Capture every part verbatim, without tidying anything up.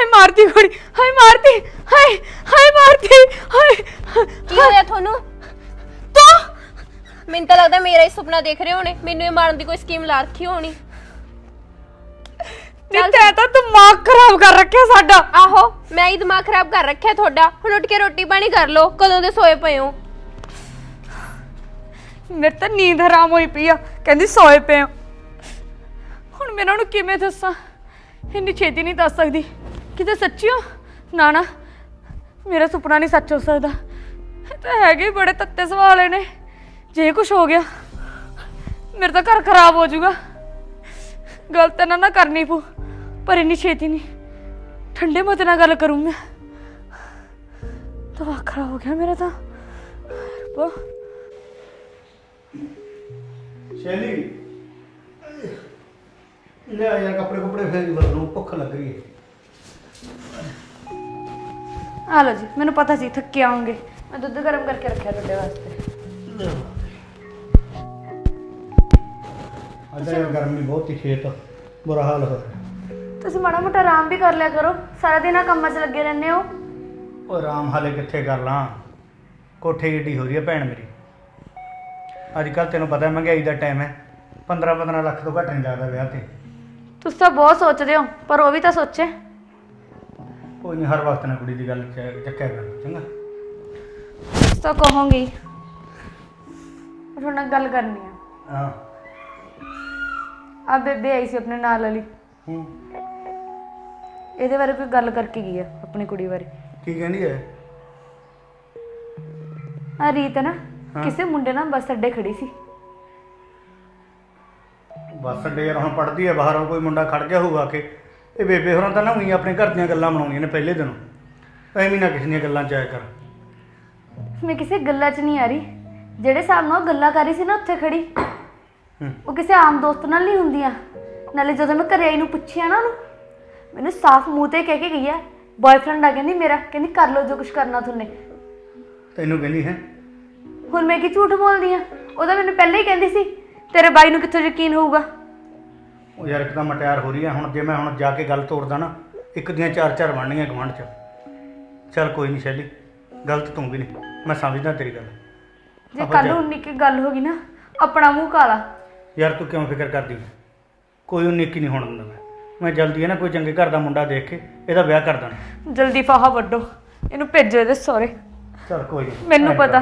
हाय मारती गोरी, हाय मारती, हाय हाय मारती, हाय की होया थोनू? तो मैनू तां लगदा मेरा ही सुपना देख रहे होने, मैनू ये मारन दी कोई स्कीम ला रखी होनी। नित्या तां दिमाग खराब कर रखिया साडा। आहो मैं ही दिमाग खराब कर रखिया थोड़ा। हुण उठ के रोटी पानी कर लो, कदों दे सोए पए हो? मेरे तां नींद हराम होई पई आ, कहंदी सोए पए हो। हुण मैं इन्हां नूं किवें दस्सां? इन्नी छेती नहीं दस सकती कि सच्ची हो ना, ना मेरा सुपना नहीं सच हो सकता। तो है बड़े तत्ते सवाल ने, जे कुछ हो गया मेरा तो घर खराब हो जाऊगा। गलत ना ना करनी पू, पर इन्नी छेती नहीं, ठंडे मत ना गल करूँ मैं। तो खरा हो गया मेरा तो। ले यार कपड़े कपड़े फेर बदलो, भुख लग रही है। आ लो जी, मैंने पता सी थके आऊंगे, मैं दूध गर्म करके रखा तुहाडे वास्ते। अज गर्मी बहुत ही खेत बुरा हाल हो रहा। तुसीं माड़ा मोटा आराम भी कर लिया करो, सारा दिन आ कामां च लगे रहने हो। ओ आराम हाले कित्थे कर लां, कोठे ईडी हो रही है भैन मेरी। अजकल तैनूं पता महंगाई दा टाइम है, पंद्रह पंद्रह लख तो घट नहीं लगदा विआह ते। तुस तो बहुत सोचते हो, पर वो भी तो सोचे। कोई नहीं, हर वक्त ना कुड़ी दी गल चक्या कर, चंगा। तुस तो कहोगी थोड़ा गल करनी है। हां आ बेबे आई सी अपने नाल वाली, हूं एदे बारे कोई गल करके गई है अपनी कुड़ी बारे। की कहंदी है? आ रीत है ना, किसी मुंडे ना बस अड्डे खड़ी सी। बस डेर हम पढ़ती है, बाहरों कोई मुंडा खड़ गया होगा कि ये बेबे होर तो ना हुई अपने घर दिन गल्लां बनाउणियां ने पहले दिनों। एवं ना किसी दी गल्लां जाया कर, मैं किसी गल्लां च नहीं आ रही। जेडे सामने वो गल्लां कर रही सी ना उत्थे खड़ी, वो किसी आम दोस्त नाल नहीं हुंदियां। नाले जदों मैं घरे आई नूं पुछिया ना उहनूं, मैनूं साफ मूँह ते कह के गई है बॉयफ्रेंड आ, कहंदी मेरा, कहंदी कर लो जो कुछ करना तुहाने। तैनूं कहंदी है? हुण मैं की झूठ बोलदी हां? ओह तां मैनूं पहले ही कहंदी सी। तेरे भाई नूं कित्थों यकीन होऊगा? ओ यार एकदम मटियार हो रही है हुण, जे मैं हुण जाके गल तोड़दा ना इक दियां चार चार बनणीआं गवांढ च। चल कोई नहीं शैली, गलत तूं भी नहीं, मैं समझदा तेरी गल। जे कल हुण निक्की गल हो गई ना, अपना मूँह काला। यार तू क्यों फिकर करदी? कोई हुण निक्की नहीं होण दिंदा मैं मैं जल्दी है ना कोई चंगे घर दा मुंडा देख के इहदा विआह कर देना। जल्दी फाहा वड्डो, इहनूं भेजो इहदे सहुरे। चल कोई नहीं, मैनूं पता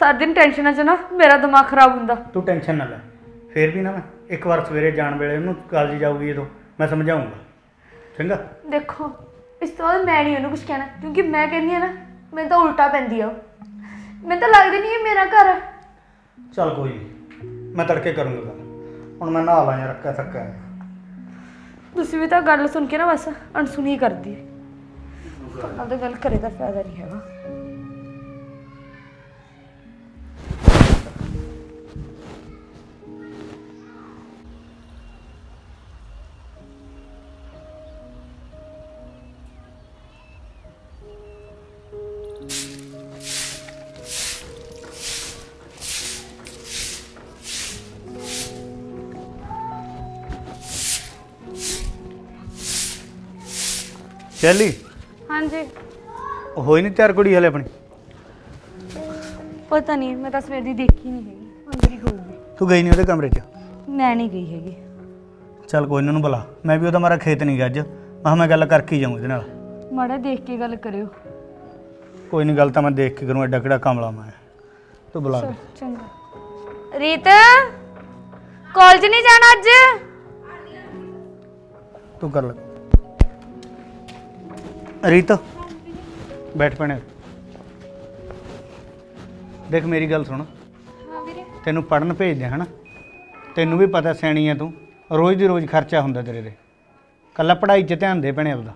सारा दिन टेंशनां च ना मेरा दिमाग खराब हुंदा। तू टेंशन ना लै, फिर भी ना मैं एक बार सवेरे जाने वेले उन्होंने कॉलेज जाऊगी तो मैं समझाऊंगा, चंगा? देखो इस तो बाद मैं नहीं उन्होंने कुछ कहना, क्योंकि मैं कहनी है ना मैं तो उल्टा पैंदी है। मैं तो लगता नहीं है मेरा घर है। चल कोई नहीं, मैं तड़के करूँगा गल। हुण मैं नहा लां, रक्का थक्का तुसीं भी तो गल सुन के ना बस अणसुनी कर दी। अब गल करे का फायदा नहीं है। शैली हाँ जी, हो ही नहीं तैयार कुड़ी हले अपनी? पता नहीं, मैं तो सवेर की देखी नहीं हैगी। तू गई नहीं उहदे कमरे च? मैं नहीं गई हैगी। चल कोई इन्हां नूं बुला, मैं भी उहदा मारा खेत नहीं गया अज, मैं मैं गल करके ही जाऊँ इहदे नाल। माड़ा देख के गल करियो। कोई नहीं, गल तां मैं देख के करूँ, एडा किहड़ा कमला मैं। तू बुला दे। चंगा रीत, कॉलेज नहीं जाना अज? तू कर ले। रीत बैठ पैने, देख मेरी गल सुन। हाँ वीरे। तेनू पढ़न भेज दे है ना, तेनू भी पता सैनी है तू, रोज़ दी रोज़ खर्चा हुंदा तेरे ते, कल्ला पढ़ाई च ध्यान दे भैणे आपदा।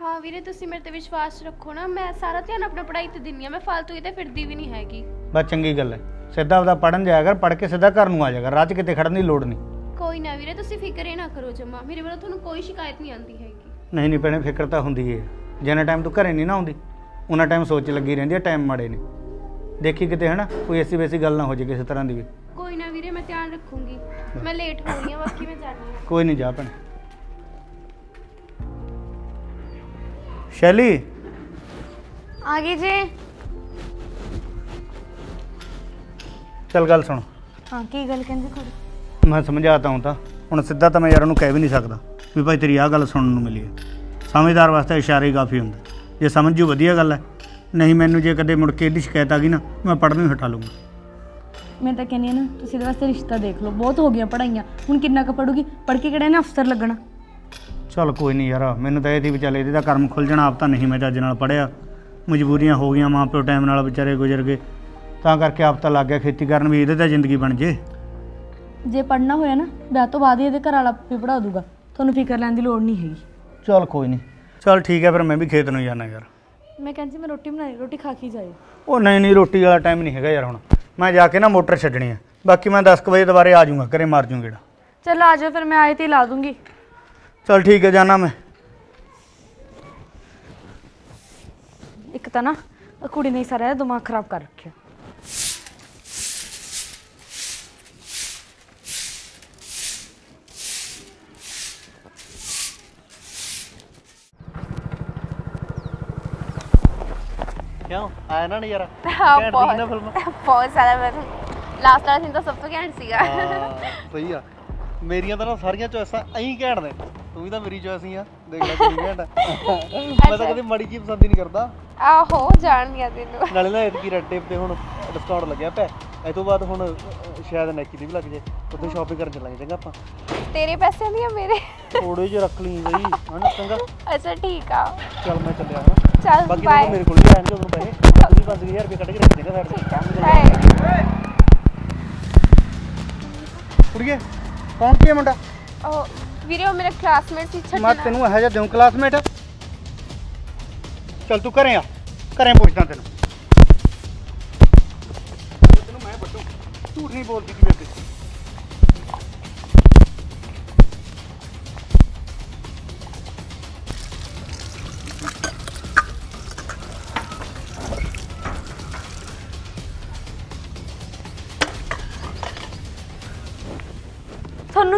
हाँ वीरे तुसीं मेरे ते विश्वास रखो ना, मैं सारा ध्यान अपना पढ़ाई ते दिन्नी आं, मैं फालतू किते फिरदी भी नहीं हैगी। बस चंगी गल है, सीधा आपदा पढ़न जाया कर, पढ़ के सीधा घर नूं आ जाया कर, राह च किते खड़न दी लोड़ नहीं। कोई ना वीरे तुसीं फिकर ही ना करो जम्मा, मेरे वालों तुहानूं कोई शिकायत नहीं आंदी हैगी। नहीं नहीं भैने फिक्र तो होंगी है, जिन्ना टाइम तू घरें नहीं ना आँदी उन्ना टाइम सोच लगी रही है। टाइम माड़े ने देखी कितने है ना, कोई ऐसी वैसी गल ना हो जाए किसी तरह की भी। कोई ना वीरे मैं ध्यान रखूंगी, मैं लेट हो रही हूं, बाकी मैं जाती हूं। कोई नहीं जा भैने। शैली आगे जे चल गल सुन। हाँ की गल कहंदे कोई मैं समझाता हूं ता हुन सीधा तो मैं यार उन्हें कह भी नहीं सकता भी भाई तेरी आ गल सुनने को मिली है। समझदार वास्ते इशारे काफ़ी होंगे जे समझ जू वधिया गल है नहीं मैनू जे कदे मुड़ के इहदी शिकायत आ गई ना मैं पढ़ने हटा लूँगा। मैं तो कहनी है ना तुसीं इहदे वास्ते रिश्ता देख लो बहुत हो गई पढ़ाइयां हुण कितना क पढ़ूगी पढ़ के किहड़ा ना अफसर लगना। चल कोई नहीं यार मैनू तां इह दी विचाले इहदा कर्म खुल जाना आप तां नहीं मैं अज नाल पढ़िया मजबूरियां हो गई माँ प्यो टाइम नाल बेचारे गुजर गए तां करके आप तां लग गया खेती करन भी इहदे तां जिंदगी बन जे जे पढ़ना होया ना ब्याह तो बाद इहदे घर वाला भी पढ़ा दूगा तुहानू फिकर लैण दी लोड़ नहीं हैगी। चल कोई नहीं चल ठीक है फिर मैं भी खेत नूं जाना यार। मैं कहती मैं रोटी बनाई रोटी खा के जाए। ओ नहीं नहीं रोटी वाला टाइम नहीं है यार हुण मैं जाके ना मोटर छड्डनी है बाकी मैं दस बजे दोबारे आ जाऊँगा घरे मार जूँगा। चल आ जाओ फिर मैं आए तो ला दूँगी। चल ठीक है जाना मैं। एक तो ना कुड़ी ने सारा दिमाग खराब कर रखे। क्यों आया ना नज़ारा ना फिल्म बहुत सारा लास्ट वाला सीन तो सब तो घैंट सीगा। सही आ मेरियां तो ना सारियां चॉइसां ऐं घैंट ने तू भी तो मेरी चॉइस ही आ देख ला कितनी घैंट है। मैं तो कभी मड़ी की पसंद ही नहीं करता। आहो जानदियां तेनू नाले ना इतकी रेड टेप ते हुण डिस्काउंट लग्या पै ए तो बाद हुण शायद नेकी दी भी लग जे उधर शॉपिंग करन चलांगे चंगा आपां तेरे पैसे नहीं मेरे थोड़े जे रख लीं बई हां चंगा। अच्छा ठीक आ चल मैं चलिया हां चल बाकी बाय। मेरे को ले आएंगे उधर पैसे पूरी पाँच हज़ार रुपए कट के रख देगा साइड से। हाय कुड़िए कौन के मुंडा ओ वीरे मेरा क्लासमेट सी छट मैं तेनू है जा देऊं क्लासमेट। चल तू करे आ करे पूछदा तेनू तेनू मैं बट्टू झूठ नहीं बोलती थी मेरे से।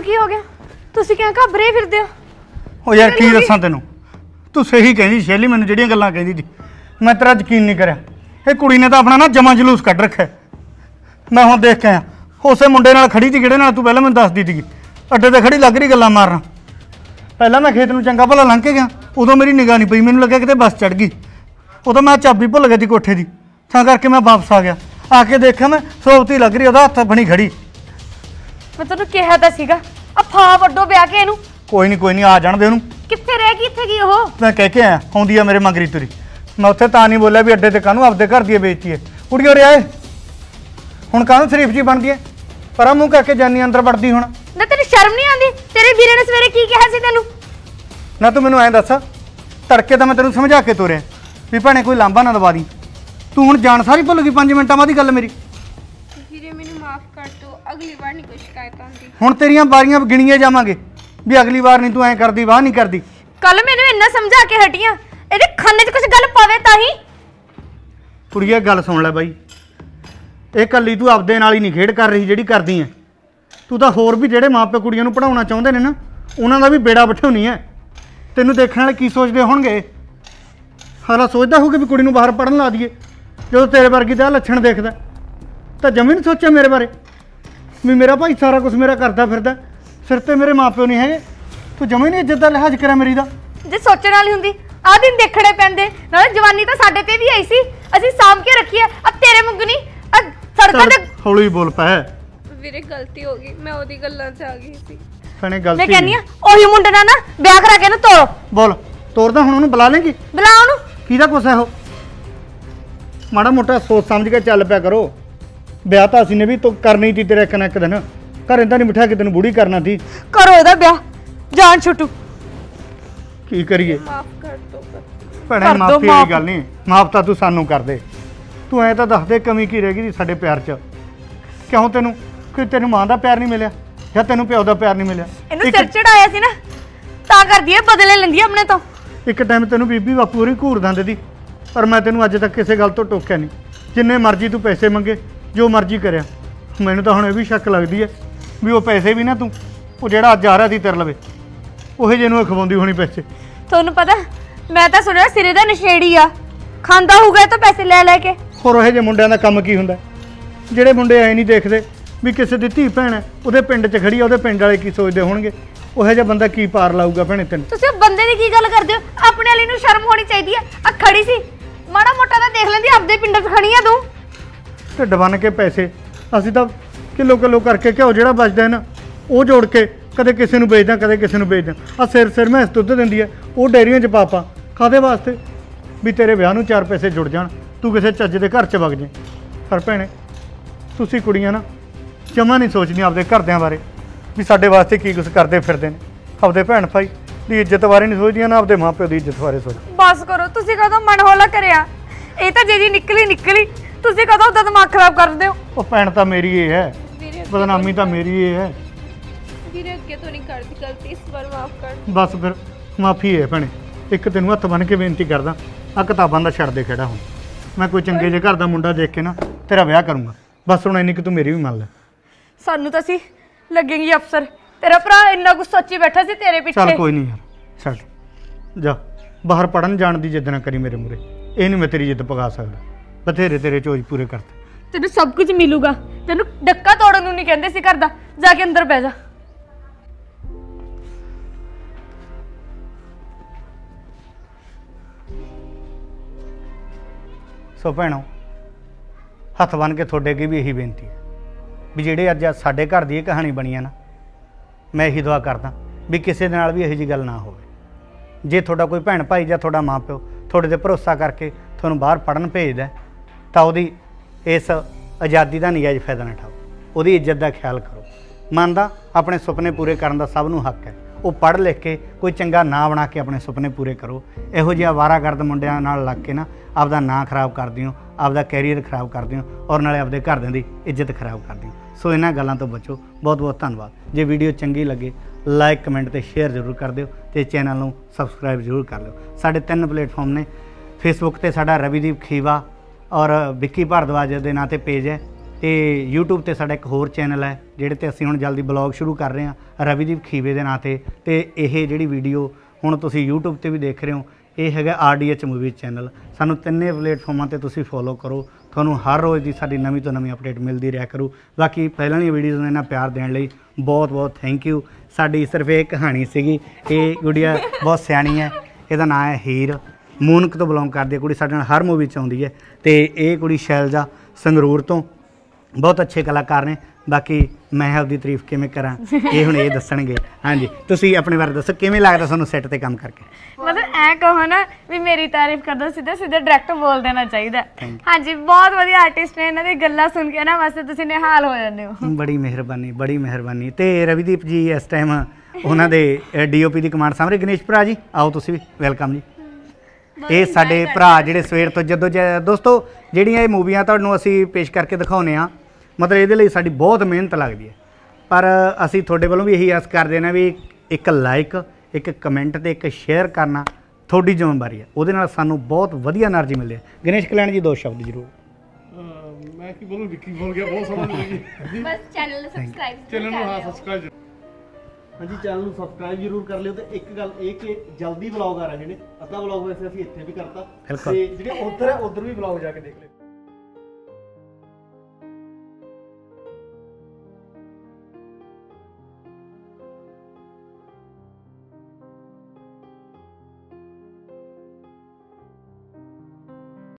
ਕੀ ਹੋ ਗਿਆ ਤੁਸੀਂ ਕਿਉਂ ਘਬਰੇ ਫਿਰਦੇ ਹੋ? ਉਹ ਯਾਰ ਕੀ ਦੱਸਾਂ ਤੈਨੂੰ ਤੂੰ ਸਹੀ ਕਹਿੰਦੀ ਸ਼ੈਲੀ ਮੈਨੂੰ ਜਿਹੜੀਆਂ ਗੱਲਾਂ ਕਹਿੰਦੀ ਸੀ ਮੈਂ ਤੇਰਾ ਯਕੀਨ ਨਹੀਂ ਕਰਿਆ। ਇਹ ਕੁੜੀ ਨੇ ਤਾਂ ਆਪਣਾ ਨਾ ਜਮਾ ਜਲੂਸ ਕੱਢ ਰੱਖਿਆ ਮੈਂ ਹੁਣ ਦੇਖ ਕੇ ਆਇਆ। ਉਸੇ ਮੁੰਡੇ ਨਾਲ ਖੜੀ ਸੀ ਕਿਹੜੇ ਨਾਲ ਤੂੰ ਪਹਿਲਾਂ ਮੈਨੂੰ ਦੱਸਦੀ ਸੀਗੀ ਅੱਡੇ ਤੇ ਖੜੀ ਲੱਗ ਰਹੀ ਗੱਲਾਂ ਮਾਰਨਾ। ਪਹਿਲਾਂ ਮੈਂ ਖੇਤ ਨੂੰ ਚੰਗਾ ਭਲਾ ਲੰਘ ਕੇ ਗਿਆ ਉਦੋਂ ਮੇਰੀ ਨਿਗਾਹ ਨਹੀਂ ਪਈ ਮੈਨੂੰ ਲੱਗਿਆ ਕਿਤੇ ਬੱਸ ਚੜ ਗਈ ਉਦੋਂ ਮੈਂ ਚਾਬੀ ਭੁੱਲ ਗਿਆ ਸੀ ਕੋਠੇ ਦੀ ਤਾਂ ਕਰਕੇ ਮੈਂ ਵਾਪਸ ਆ ਗਿਆ। ਆ ਕੇ ਦੇਖਿਆ ਮੈਂ ਸੋਭਤੀ ਲੱਗ ਰਹੀ ਉਹਦਾ ਹੱਥ ਬਣੀ ਖੜੀ। ਮੈਂ ਤੈਨੂੰ ਕਿਹਾ ਤਾਂ ਸੀਗਾ अफा वड्डो ब्याह के इनू कोई नहीं कोई नहीं आ जान दे इनू किथे रह गई इथे की ओह मैं कह के आया आउंदी आ मेरे मंगरी तुरी मैं उत्थे तां नहीं बोलिया भी अड्डे ते कानू आपदे घर दी बेइज्जती है कुड़ियों रे आए हुण कानू शरीफ जी बन गई पर मूंह करके जानी अंदर वड़दी हुण ना तेन शर्म नहीं आंदी तेरे वीरे ने सवेरे की कहा सी तैनू ना तू मैनू ऐ दस तड़के तां मैं तैनू समझा के तुरिया भी भाणे कोई लांबा ना दवा दी तू हुण जान सारी भुल गई पाँच मिनटां बाद गल मेरी। अगली बार नहीं कोई शिकायत आंदी हुण तेरियां बारियां गिणीए जावांगे भी अगली बार नहीं तू ऐ करदी वाह नहीं करदी। कल मैनू इन्ना समझा के हटियां इहदे खाने च कुछ गल पावे ताही कुड़िया गल सुण ले बाई इह कल्ली तू आपदे नाल ही नहीं खेड कर रही जिहड़ी करदी ऐ तू तां होर भी जिहड़े मां पिओ कुड़ियां नूं पढ़ाउणा चाहुंदे ने ना उहनां दा भी बेड़ा बिठाउणी ऐ। तैनू देखण वाले की सोचदे होणगे हालां सोचदा होऊगा भी कुड़ी नूं बाहर पढ़न ला दईए जो तेरे वर्गी दा लक्षण देखदा तां जमीन नहीं सोचिया मेरे बारे भी मेरा भाई सारा कुछ मेरा करता फिरदा सिर ते मेरे माँ प्यो नहीं है तू जमे नहीं इज्जत का लिहाज करा मेरी दा जे सोचण वाली हुंदी आ दिन देखणे पैंदे नाल जवानी तां साडे ते भी आई सी असीं साम के रखी है अब तेरे मुंगनी सड़कां ते हौली बोल पै वीरे गलती हो गई मैं ओदी गल्लां च आ गई सी सने गलती मैं कहनी आ ओही मुंडे ना ना ब्याह करा के ना तोड़ो बोल तोड़दा हुण ओनू बुला लेंगी बुला ओनू किहदा कुछ है ओ माड़ा मोटा सोच समझ के चल पिया करो। ब्याह तो असी ने भी तो करनी थी तेरे एक ना एक दिन घरें तो नहीं बिठा के तेन बूढ़ी करना थी करो इहदा ब्याह जान छुटू की करिए भैणे माफी वाली गल नहीं माफ तां तू सानू कर दे तू ऐ तां दस दे कमी की रह गई थी साडे प्यार च क्यों तेनू कि तेनू मां दा प्यार नहीं मिलिया जां तेनू प्यो दा प्यार नहीं मिलिया इहनू सिर चढ़ाया सी ना तां करदी ऐ बदले लैंदी अपने तो एक टाइम तेनू बीबी बापू होरी घूर दंदे दी पर मैं तेनू अज तक किसी गल तो टोकिया नहीं जिन्ने मर्जी तू पैसे मंगे जो मर्जी करिया मैनू तो हुण यह भी शक लगती है भी वो पैसे भी ना तू वो जिहड़ा अज आ रहा सी तेरे लवे उह जे नूं खवाउंदी होनी पैसे तुहानू पता मैं तो सुना सिरे का नशेड़ी आ, खांदा होगा तो पैसे ले लै के। होर ये मुंडिया का काम की होंगे जोड़े मुंडे ऐ नहीं देखते भी किसी की धी भैन है वो पिंड च खड़ी है, वो पिंड वाले की सोचते होणगे, वह जहा बंदा की पार लाऊगा। भैने तेन तुम बंदे की गल करते हो, अपने वाले नूं शर्म होनी चाहिए। आ खड़ी सी माड़ा मोटा तो देख लेंदी, आपदे पिंड च खड़ी है तू। ढिड बन के पैसे असी तो किलो किलो करके घ्यो जो बचता है ना वो जोड़ के कदे किसी को बेचदा कदे किसी को बेचदा। आ सिर सिर मैं दुध देंदी है वो डेयरियां च पापा खादे वास्ते भी तेरे विआह नूं चार पैसे जुड़ जाण, तू किसी चज्ज दे घर च वग जाए। पर भैणे तुसीं कुड़ियां ना जमा नहीं सोचदियां आपदे घरदियां बारे भी साडे वास्ते की कुछ करदे फिरदे ने, आपदे भैण भाई दी इज्जत बारे नहीं सोचदियां ना आपदे मां प्यो दी इज्जत बारे सोचदियां। बस करो तुसीं कदों मन होला करिया, ये तो जेजी निकली निकली तुसीं कदों उदा दिमाग खराब करदे हो। ओ भैण तां मेरी ये है, बदनामी तां मेरी ये है ਵੀਰੇ, ਅੱਗੇ ਤੋਂ ਨਹੀਂ ਕਰਦੀ ਗਲਤੀ, ਇਸ ਵਾਰ ਮਾਫ ਕਰ। ਬਸ ਫਿਰ ਮਾਫੀ ਹੈ ਭੈਣੇ, ਇੱਕ ਤੈਨੂੰ ਹੱਥ ਬੰਨ ਕੇ ਬੇਨਤੀ ਕਰਦਾ, ਆ ਕਿਤਾਬਾਂ ਦਾ ਛੱਡ ਦੇ ਖੜਾ। ਹੁਣ ਮੈਂ ਕੋਈ ਚੰਗੇ ਜਿਹੇ ਘਰ ਦਾ ਮੁੰਡਾ ਦੇਖ ਕੇ ਨਾ ਤੇਰਾ ਵਿਆਹ ਕਰੂੰਗਾ। ਬਸ ਹੁਣ ਇੰਨੀ ਕਿ ਤੂੰ ਮੇਰੀ ਵੀ ਮੰਨ ਲੈ। ਸਾਨੂੰ ਤਾਂ ਸੀ ਲੱਗੇਗੀ ਅਫਸਰ, ਤੇਰਾ ਭਰਾ ਇੰਨਾ ਗੁੱਸਾ ਸੱਚੀ ਬੈਠਾ ਸੀ ਤੇਰੇ ਪਿੱਛੇ। ਚੱਲ ਕੋਈ ਨਹੀਂ ਯਾਰ, ਛੱਡ ਜਾ, ਬਾਹਰ ਪੜਨ ਜਾਣ ਦੀ ਜਿੱਦ ਨਾ ਕਰੀ ਮੇਰੇ ਮੂਰੇ, ਇਹ ਨਹੀਂ ਮੈਂ ਤੇਰੀ ਜਿੱਦ ਪਗਾ ਸਕਦਾ। ਬਥੇਰੇ ਤੇਰੇ ਚੋਜ ਪੂਰੇ ਕਰਤੇ, ਤੈਨੂੰ ਸਭ ਕੁਝ ਮਿਲੂਗਾ। ਤੈਨੂੰ ਡੱਕਾ ਤੋੜਨ ਨੂੰ ਨਹੀਂ ਕਹਿੰਦੇ ਸੀ ਘਰ ਦਾ, ਜਾ ਕੇ ਅੰਦਰ ਬਹਿ ਜਾ। सो भैनों हथ बन के थोड़े अगे भी यही बेनती है भी जेडे अज साडे घर दी कहानी बनी है ना, मैं यही दुआ करदा भी किसी दे नाल भी यही जी गल ना होवे। जे थोड़ा कोई भैन भाई जां थोड़ा माँ प्यो थोड़े ते भरोसा करके तुहानूं बाहर पढ़न भेजदा तां ओहदी इस आज़ादी का नजायज़ फायदा ना उठाओ, ओहदी इज्जत का ख्याल करो। मनदा अपने सुपने पूरे करन दा सब नूं हक है, वह पढ़ लिख के कोई चंगा ना बना के अपने सुपने पूरे करो। इहो जिहा वारागर्द मुंडियां नाल लग के ना आपदा ना खराब कर दियो, आपदा कैरियर खराब कर दियो और नाले आपदे घरदियां दी इज्जत खराब कर दियो। सो इन्हां गल्लां तो बचो। बहुत बहुत धन्नवाद। जे वीडियो चंगी लगे लाइक कमेंट ते शेयर जरूर कर दियो ते चैनल नूं सबसक्राइब जरूर कर लियो। साडे तीन प्लेटफॉर्म ने, फेसबुक ते साडा रविदीप खीवा और विक्की भारद्वाज दे नां ते पेज है, तो यूट्यूब पर साडा एक होर चैनल है जिहड़े ते असीं हुण जल्दी ब्लॉग शुरू कर रहे हैं रविदीप खीवे दे नां ते। ते इह जिहड़ी वीडियो हुण तुसीं यूट्यूब ते भी देख रहे हो, ये है R D H movies channel. सानू तिन्ने प्लेटफॉर्मां ते तुसीं फॉलो करो, तुहानू हर रोज़ की साडी नवीं तो नवीं अपडेट मिलती रहा करू। बाकी पहलां दी वीडियोज़ ने इन्ना प्यार देने लई बहुत बहुत थैंक यू। साडी सिर्फ एक कहानी सीगी, ये गुड़िया बहुत सियाणी है, इसदा नाम है हीर, मूनक तो बिलोंग करदी है कुड़ी, साडे नाल हर मूवी च आउंदी है। ते ये कुड़ी शैलजा संगरूर तो बहुत अच्छे कलाकार ने। बाकी मैं आपकी तारीफ किमें करा ये हुण ये दसणगे। हाँ जी, तुसीं अपने बारे दसो किमें लगदा तुहानू सैट ते काम करके? मतलब ऐ कहो ना भी मेरी तारीफ करदा, सीधा सीधा डायरेक्ट बोल देना चाहिए। हाँ जी, बहुत वधिया आर्टिस्ट ने, इन्हां दी गल्लां सुन के ना वैसे तुसीं निहाल हो जांदे हो। बड़ी मेहरबानी, बड़ी मेहरबानी। ते रविदीप जी इस टाइम उन्हां दे डीओपी दी कमांड सामने। गणेश भरा जी आओ, तुसीं भी वेलकम जी। ਇਹ ਸਾਡੇ ਭਰਾ ਜਿਹੜੇ ਸਵੇਰ ਤੋਂ ਜਦੋਂ ਦੋਸਤੋ ਜਿਹੜੀਆਂ ਇਹ ਮੂਵੀਆਂ ਤੁਹਾਨੂੰ ਅਸੀਂ ਪੇਸ਼ ਕਰਕੇ ਦਿਖਾਉਨੇ ਆ, ਮਤਲਬ ਇਹਦੇ ਲਈ ਸਾਡੀ ਬਹੁਤ ਮਿਹਨਤ ਲੱਗਦੀ ਹੈ। ਪਰ ਅਸੀਂ ਤੁਹਾਡੇ ਵੱਲੋਂ ਵੀ ਇਹੀ ਆਸ ਕਰਦੇ ਨੇ ਵੀ ਇੱਕ ਲਾਈਕ, ਇੱਕ ਕਮੈਂਟ ਤੇ ਇੱਕ ਸ਼ੇਅਰ ਕਰਨਾ ਤੁਹਾਡੀ ਜ਼ਿੰਮੇਵਾਰੀ ਹੈ, ਉਹਦੇ ਨਾਲ ਸਾਨੂੰ ਬਹੁਤ ਵਧੀਆ એનર્ਜੀ ਮਿਲਦੀ ਹੈ। ਗਣੇਸ਼ ਕਲਿਆਣ ਜੀ ਦੋ ਸ਼ਬਦ ਜ਼ਰੂਰ। ਮੈਂ ਕੀ ਬੋਲੂ, ਵਿੱਕੀ ਬੋਲ ਗਿਆ, ਬਹੁਤ ਸੋਹਣਾ ਲੱਗਿਆ। ਬਸ ਚੈਨਲ ਨੂੰ ਸਬਸਕ੍ਰਾਈਬ ਚੈਨਲ ਨੂੰ ਹਾਂ ਸਬਸਕ੍ਰਾਈਬ हाँ जी, चैनल को सबसक्राइब जरूर कर लियो। तो एक गल ये कि जल्दी ब्लॉग आ रहे हैं, अद्धा ब्लॉग वैसे अभी इतने भी करता, जो उधर है उधर भी ब्लॉग जाके देख ले।